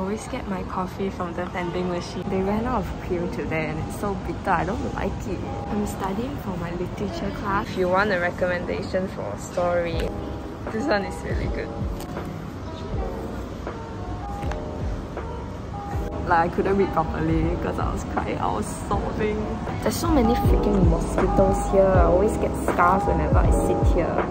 always get my coffee from the vending machine. They ran out of cream today and it's so bitter. I don't like it. I'm studying for my literature class. If you want a recommendation for a story, this one is really good. Like, I couldn't read properly because I was crying, I was sobbing. There's so many freaking mosquitoes here. I always get scars whenever I sit here.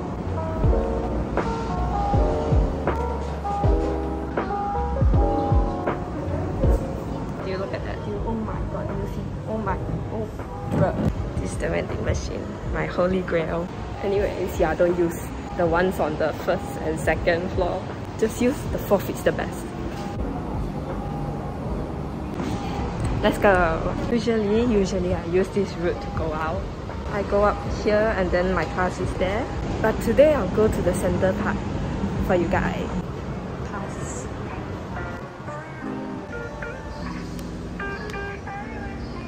This is the vending machine, my holy grail. Anyways, yeah, don't use the ones on the first and second floor. Just use the fourth, it's the best. Let's go. Usually I use this route to go out. I go up here and then my class is there. But today I'll go to the center part for you guys.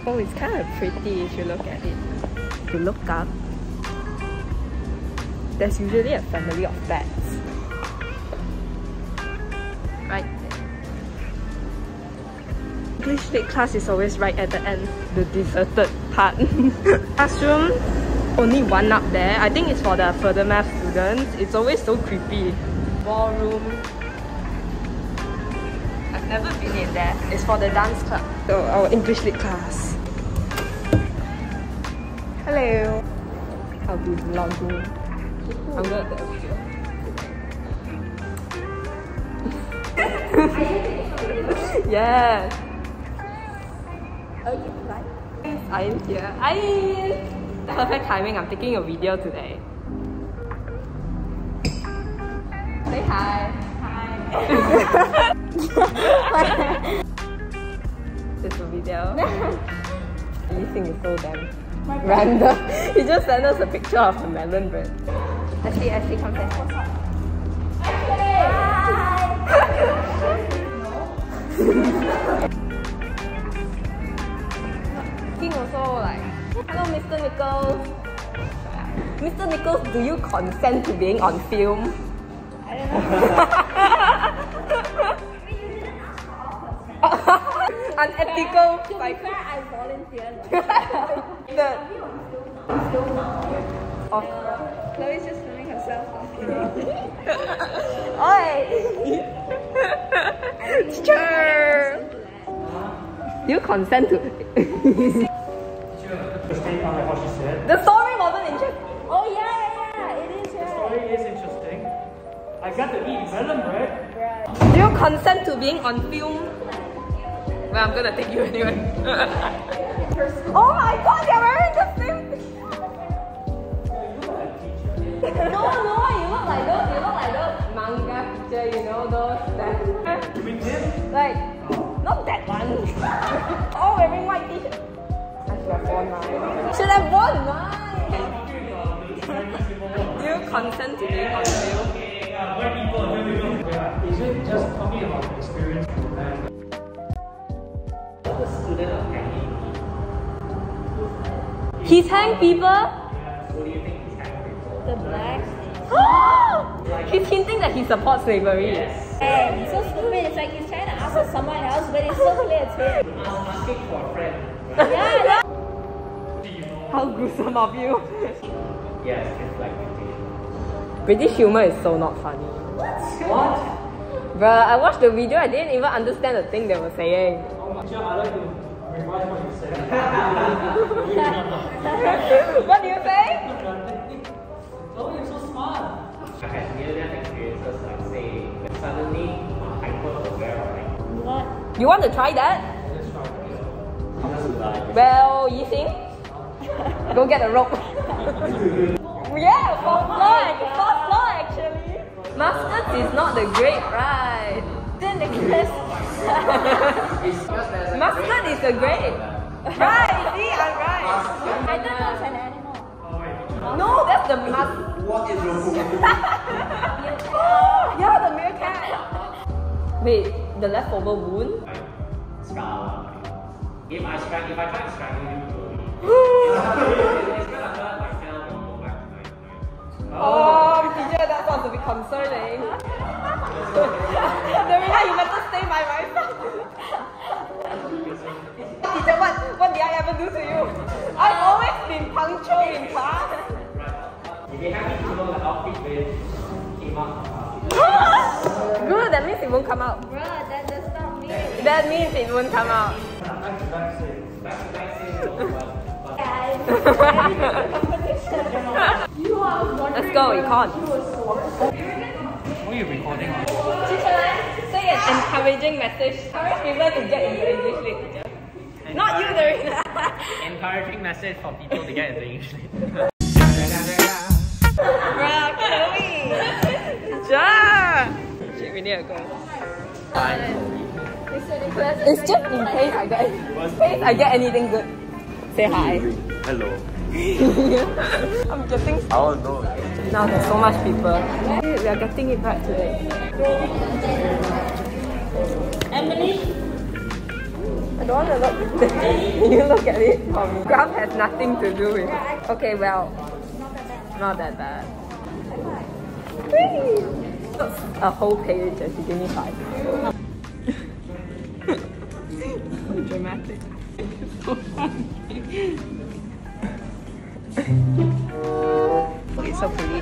Oh, it's kind of pretty if you look at it. If you look up, there's usually a family of bats. Right there. English lit class is always right at the end, the deserted part. Classroom, only one up there. I think it's for the further math students. It's always so creepy. Ballroom. I've never been in there. It's for the dance club. So our English lit class. Hello! I'll be vlogging. I'm good at that video. Yeah! Okay, bye. I'm here. Hi! Perfect timing, I'm taking a video today. Say hi! Hi! Little video. Everything is so damn random. He just sent us a picture of the melon bread. Ashley, come here. Hi! King also like, hello Mr. Nichols. Mr. Nichols, do you consent to being on film? I don't know. But you didn't ask for all consent. Unethical. To be fair, I volunteered. Chloe's just filming herself. Oi! Sure! Do you consent to it? The story wasn't interesting. Oh yeah, it is. Yeah. The story is interesting. I got to eat melon bread. Right. Do you consent to being on film? Well, I'm gonna take you anyway. Oh my god, they're wearing the same thing! No, you look like those, manga teacher, you know, those. You mean this? Like, not that one. Oh, wearing white t-shirt. I should have worn mine. You consent to being on film? White people, isn't just talking about experience. He's hanged people? Yeah, what do you think he's hanged people? The blacks? Oh! He's hinting that he supports slavery. Yes. Hey, he's so stupid. It's like he's trying to ask for someone else, but it's so clear it's him. I'm asking for a friend. Right? Yeah, no. How gruesome of you. Yes, it's like British humor. British humor is so not funny. What? Bruh, I watched the video, I didn't even understand the thing they were saying. What do you think? Oh, you're so smart. I had near-death experiences, like say, suddenly hyper-aware of it. What? You want to try that? Well, you think? Go get a rope. Yeah, fourth floor actually. Masters is not the great ride. Then the mustard is the grape. Right, see, I'm right. I thought it was an animal. No, that's the mustard. What is your food? Yeah, the meerkat. Wait, the leftover wound? Scar. If I try to strangle you, it's gonna hurt my tail and go back to my. Oh, teacher, that sounds a bit concerning. Darina, you better stay by myself. won't come out. Bruh, that does not mean it. That means it won't come out. Guys, let's go, we can't. Who are you recording? Say an encouraging message. Encourage people to get into English League. Not you, Darina. Encouraging message for people to get into English League. It's just in case I get anything good. Say hi. Hello. I'm getting stuff. Oh no. Now there's so much people. We are getting it back today. Emily? I don't want to look at it. You look at it for me. Graph has nothing to do with it. Okay, well. Not that bad. Whee! A whole page and she gave me 5. So dramatic. It's so funny. Okay, so pretty.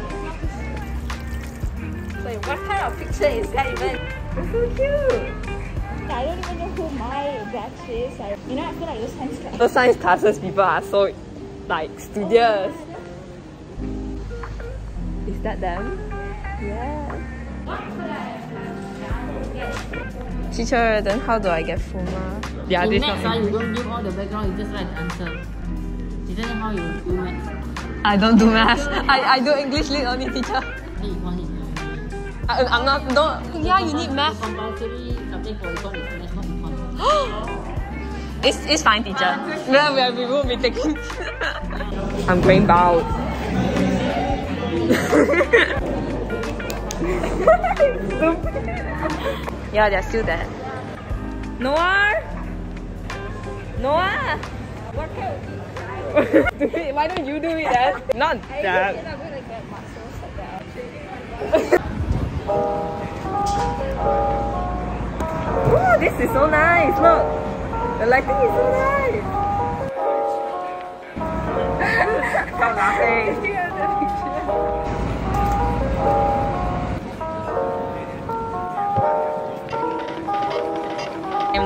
Wait, what kind of picture is that even? It's so cute! I don't even know who my batch is. You know, I feel like those science classes. Those science classes people are so, like, studious. Oh, is that them? Yeah. Teacher, then how do I get Fuma? Yeah, in maths, you don't give all the background, you just write the answer. Is that how you do maths? I don't do maths. I do English League only, teacher. I'm not, don't, yeah, you need maths. Compulsory subject for econ is not econ. It's fine, teacher. Yeah, we will be taking. I'm going bow. Yeah, they're still there. Noah! Noah! What kind of thing? Why don't you do it then? Not that. I'm gonna get muscles like that. Oh, this is so nice. Look, the lighting is so nice. Stop laughing.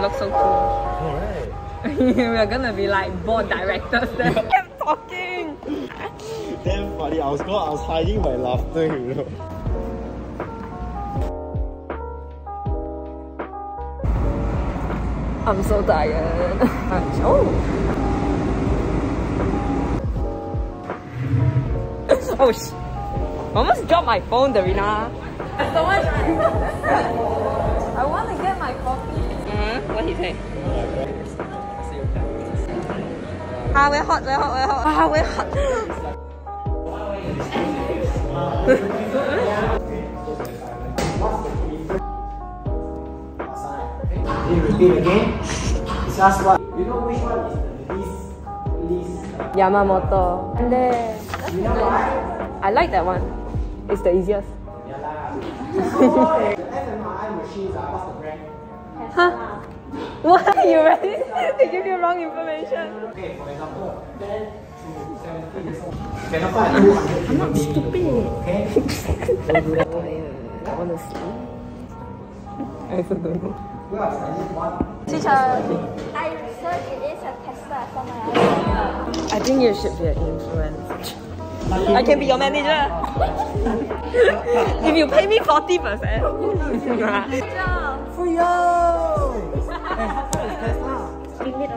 Looks so cool. Alright. We're gonna be like board directors then. I'm talking! Damn funny, I was hiding my laughter, you know. I'm so tired. Oh! Oh sh! I almost dropped my phone, Darina. Someone... I wanna get my coffee. What he say? Ah, we're hot, we're hot, we're hot. Ah, we're hot. Can you repeat again? It's just what? You know which one is the least? Yamamoto. And there. You know what? I like that one. It's the easiest. FMRI machines are what's the brand? Huh? What? You ready to give you wrong information? Okay, for example, 10 to 17 years old. I'm not stupid. Okay? I want to sleep. I also don't know. Teacher! I researched it is a tester for my idea. I think you should be an influencer. I can be your manager! If you pay me 40%. For you!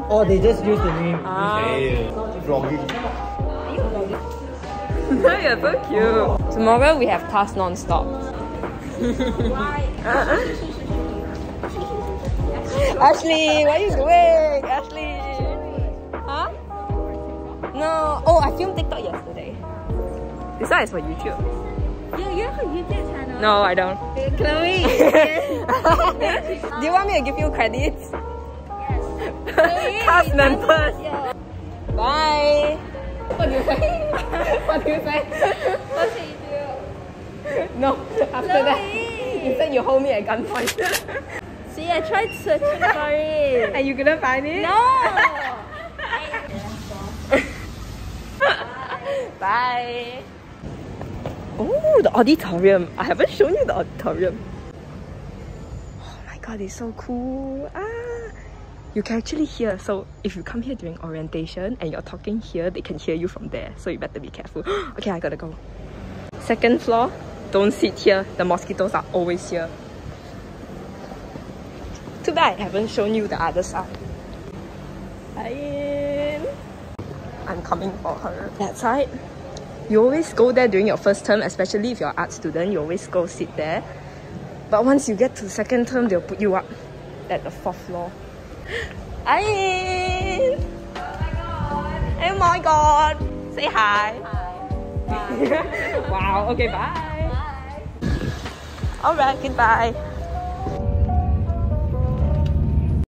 Oh, they just use the name. Vlogging. Are you vlogging? You're so cute. Tomorrow we have class non-stop. Why? Ashley, what are you doing? Ashley. Huh? No. Oh, I filmed TikTok yesterday. This one is for YouTube. You have a YouTube channel? No, I don't. Chloe. Do you want me to give you credits? Cast members! Bye! What do you say? What do you say? What should you do? No, after that, instead you hold me at gunpoint. See, I tried searching for it. And you couldn't find it? No! Bye! Bye! Oh, the auditorium! I haven't shown you the auditorium. god, it's so cool. Ah, you can actually hear. So if you come here during orientation and you're talking here, they can hear you from there. So you better be careful. Okay, I gotta go. Second floor, don't sit here. The mosquitoes are always here. Too bad I haven't shown you the other side. I'm coming for her. That side, you always go there during your first term, especially if you're an art student, you always go sit there. But once you get to second term, they'll put you up at the fourth floor. Ayin! Oh my god! Say hi! Hi! Wow, okay, bye! Bye! Alright, goodbye!